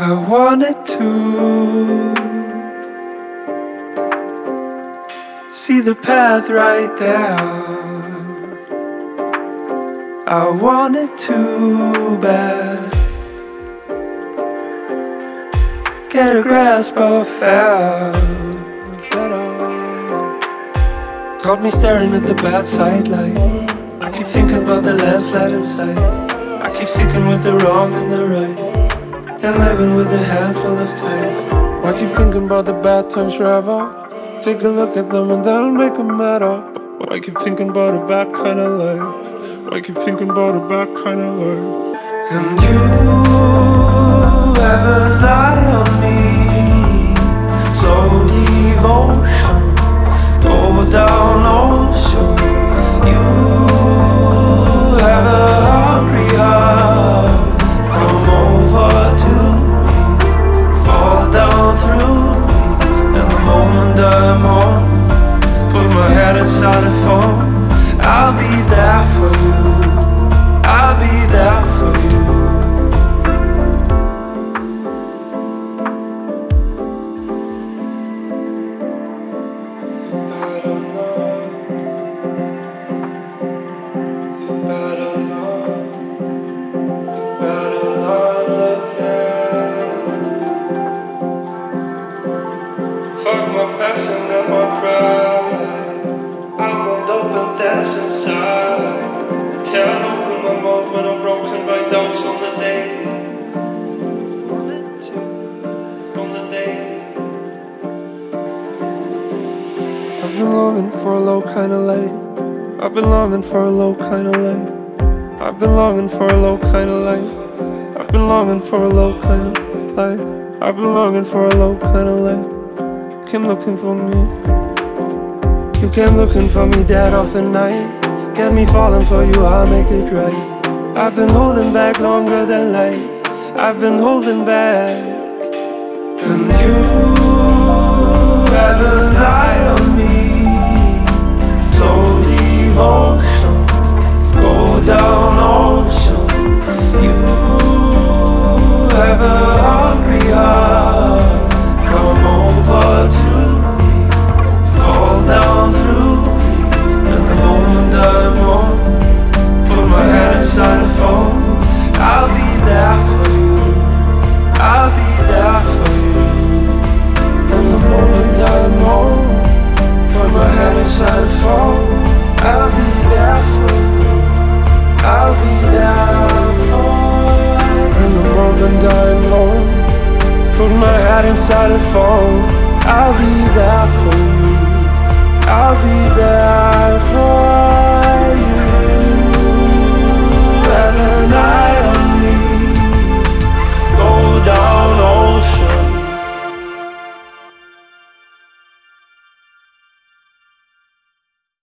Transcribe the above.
I wanted to see the path right there. I wanted to bad get a grasp of hell. Caught me staring at the bad side light. I keep thinking about the last light inside. I keep sticking with the wrong and the right, and living with a handful of ties. I keep thinking about the bad times forever. Take a look at them and that'll make them matter. I keep thinking about a bad kind of life. I keep thinking about a bad kind of life. And you ever lie on me. Slow devotion, go down ocean. You I'm home, put my head inside the phone. I'll be there for you, I'll be there for you. You better know, you better not look at. Fuck my passion and my pride. I'm a dope and dance inside. Can't open my mouth when I'm broken by doubts on the daily. On the daily. I've been longing for a low kind of light. I've been longing for a low kind of light. I've been longing for a low kind of light. I've been longing for a low kind of light. I've been longing for a low kind of light. You came looking for me. You came looking for me dead off the night. Get me falling for you, I'll make it right. I've been holding back longer than life. I've been holding back. And you ever lie on me. Slow devotion, go down ocean. You ever hungry heart. Come over to me, fall down through me. And the moment I'm home, put my head inside the phone. I'll be there for you, I'll be there for you. And the moment I'm home, put my head inside the phone. I'll be there for you, I'll be there for you. And the moment I'm home, put my head inside the phone. I'll be there for you, I'll be there for you.